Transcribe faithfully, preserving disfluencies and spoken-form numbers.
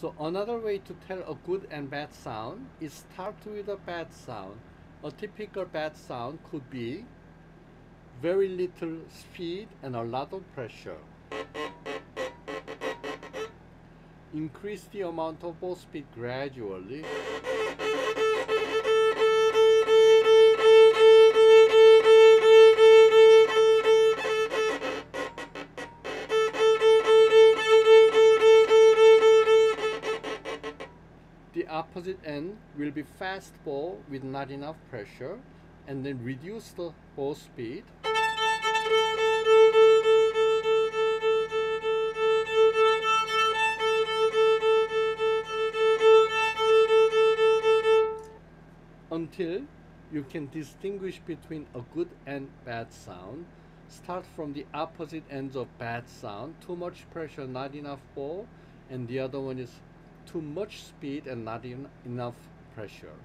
So another way to tell a good and bad sound is start with a bad sound. A typical bad sound could be very little speed and a lot of pressure. Increase the amount of ball speed gradually. The opposite end will be fast ball with not enough pressure, and then reduce the ball speed. Until you can distinguish between a good and bad sound. Start from the opposite ends of bad sound, too much pressure, not enough ball, and the other one is too much speed and not en- enough pressure.